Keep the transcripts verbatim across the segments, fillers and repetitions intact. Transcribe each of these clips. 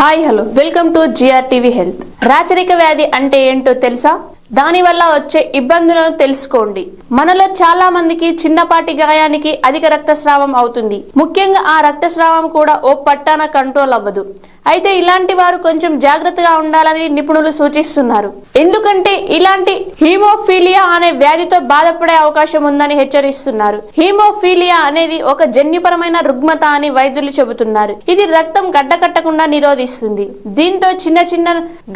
Hi hello welcome to GR TV health. రాచరిక వ్యాధి అంటే ఏంటో తెలుసా? దాని వల్ల వచ్చే ఇబ్బందులను తెలుసుకోండి. మనలో చాలా మందికి చిన్నపాటి గాయానికి అధిక రక్తస్రావం అవుతుంది. ముఖ్యంగా ఆ రక్తస్రావం కూడా ఓ పట్టాన కంట్రోల్ అవ్వదు. అయితే ఇలాంటి వారు కొంచెం జాగ్రత్తగా ఉండాలని నిపుణులు సూచిస్తున్నారు. ఎందుకంటే ఇలాంటి హీమోఫీలియా అనే వ్యాధితో బాధపడే అవకాశం ఉందని హెచ్చరిస్తున్నారు. హీమోఫీలియా అనేది ఒక జన్యుపరమైన రుగ్మత అని వైద్యులు చెబుతున్నారు. ఇది రక్తం గడ్డకట్టకుండా నిరోధిస్తుంది. దీంతో చిన్న చిన్న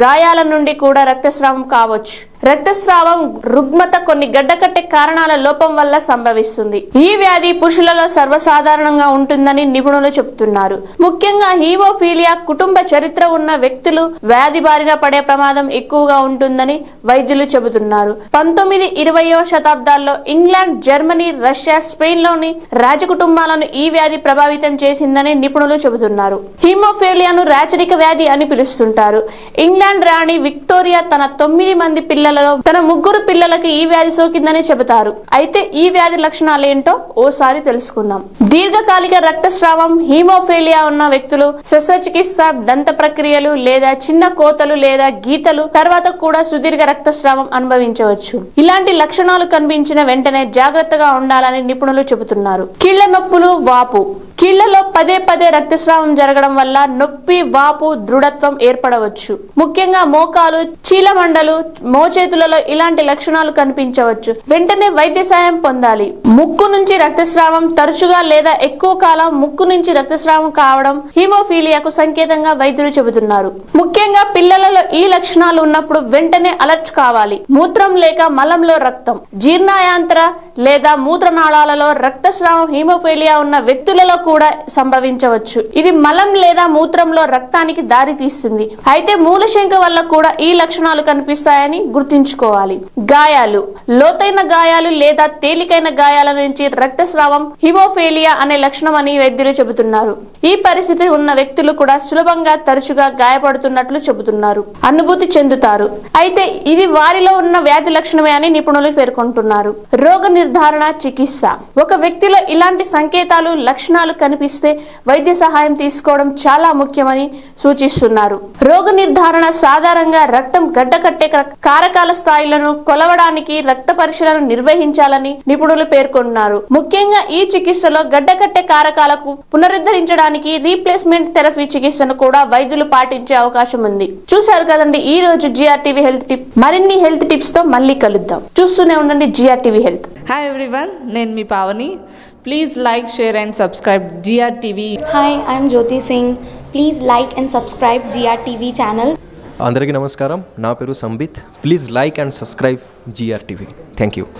గాయాల నుండి కూడా రక్తస్రావం కావచ్చు. రక్తస్రావం రుగ్మత కొన్ని గడ్డకట్టే కారణాల లోపం వల్ల సంభవిస్తుంది. ఈ వ్యాధి పురుషులలో సర్వసాధారణంగా ఉంటుందని నిపుణులు చెబుతున్నారు. ముఖ్యంగా హీమోఫీలియా కుటుంబ చరిత్ర ఉన్న వ్యక్తులు వ్యాధి బారిన పడే ప్రమాదం ఎక్కువగా ఉంటుందని వైద్యులు చెబుతున్నారు. పంతొమ్మిది ఇరవయో శతాబ్దాల్లో ఇంగ్లాండ్, జర్మనీ, రష్యా, స్పెయిన్ లోని రాజకుటుంబాలను ఈ వ్యాధి ప్రభావితం చేసిందని నిపుణులు చెబుతున్నారు. హీమోఫీలియాను రాచరిక వ్యాధి అని పిలుస్తుంటారు. ఇంగ్లాండ్ రాణి విక్టోరియా తన తొమ్మిది మంది పిల్లలు తన ముగ్గురు పిల్లలకి ఈ వ్యాధి సోకిందని చెబుతారు. అయితే ఈ వ్యాధి లక్షణాలు ఏంటో ఓసారి తెలుసుకుందాం. దీర్ఘకాలిక రక్తస్రావం హీమోఫీలియా ఉన్న వ్యక్తులు శస్త్రచికిత్స, దంత ప్రక్రియలు లేదా చిన్న కోతలు లేదా గీతలు తర్వాత కూడా సుదీర్ఘ రక్తస్రావం అనుభవించవచ్చు. ఇలాంటి లక్షణాలు కనిపించిన వెంటనే జాగ్రత్తగా ఉండాలని నిపుణులు చెబుతున్నారు. కీళ్ల నొప్పులు, వాపు. కీళ్లలో పదే పదే రక్తస్రావం జరగడం వల్ల నొప్పి, వాపు, దృఢత్వం ఏర్పడవచ్చు. ముఖ్యంగా మోకాలు, చీలమండలు, మోచేతులలో ఇలాంటి లక్షణాలు కనిపించవచ్చు. వెంటనే వైద్య సాయం పొందాలి. ముక్కు నుంచి రక్తస్రావం తరచుగా లేదా ఎక్కువ కాలం ముక్కు నుంచి రక్తస్రావం కావడం హీమోఫీలియాకు సంకేతంగా వైద్యులు చెబుతున్నారు. ముఖ్యంగా పిల్లలలో ఈ లక్షణాలు ఉన్నప్పుడు వెంటనే అలర్ట్ కావాలి. మూత్రం లేక మలంలో రక్తం, జీర్ణయాంత్ర లేదా మూత్రనాళాలలో రక్తస్రావం హీమోఫీలియా ఉన్న వ్యక్తులలో కూడా సంభవించవచ్చు. ఇది మలం లేదా మూత్రంలో రక్తానికి దారి తీస్తుంది. అయితే మూలశంక వల్ల కూడా ఈ లక్షణాలు కనిపిస్తాయని గుర్తుంచుకోవాలి. గాయాలు. లోతైన గాయాలు లేదా తేలికైన గాయాల నుంచి రక్తస్రావం హిమోఫీలియా అనే లక్షణం అని వైద్యులు చెబుతున్నారు. ఈ పరిస్థితి ఉన్న వ్యక్తులు కూడా సులభంగా తరచుగా గాయపడుతున్నట్లు చెబుతున్నారు, అనుభూతి చెందుతారు. అయితే ఇది వారిలో ఉన్న వ్యాధి లక్షణమే అని నిపుణులు పేర్కొంటున్నారు. రోగ నిర్ధారణ, చికిత్స. ఒక వ్యక్తిలో ఇలాంటి సంకేతాలు, లక్షణాలు కనిపిస్తే వైద్య సహాయం తీసుకోవడం చాలా ముఖ్యమని సూచిస్తున్నారు. రోగ నిర్ధారణ సాధారణంగా రక్తం గడ్డకట్టే కారకాల స్థాయిలను కొలవడానికి రక్త పరీక్షలను నిర్వహించాలని నిపుణులు పేర్కొన్నారు. ముఖ్యంగా ఈ చికిత్సలో గడ్డకట్టే కారకాలకు పునరుద్ధరించడానికి రీప్లేస్మెంట్ థెరపీ చికిత్సను కూడా వైద్యులు పాటించే అవకాశం ఉంది. చూశారు కదండి ఈ రోజు జిఆర్ టీవీ హెల్త్ టిప్. మరిన్ని హెల్త్ టిప్స్ తో మళ్ళీ కలుద్దాం. చూస్తూనే ఉండండి GR TV health. Hi everyone, నేను మీ Pavani. Please like, share and subscribe G R T V. Hi, I am Jyoti Singh. Please like and subscribe G R T V channel. Andariki namaskaram. Na peru Sambit. Please like and subscribe G R T V. Thank you.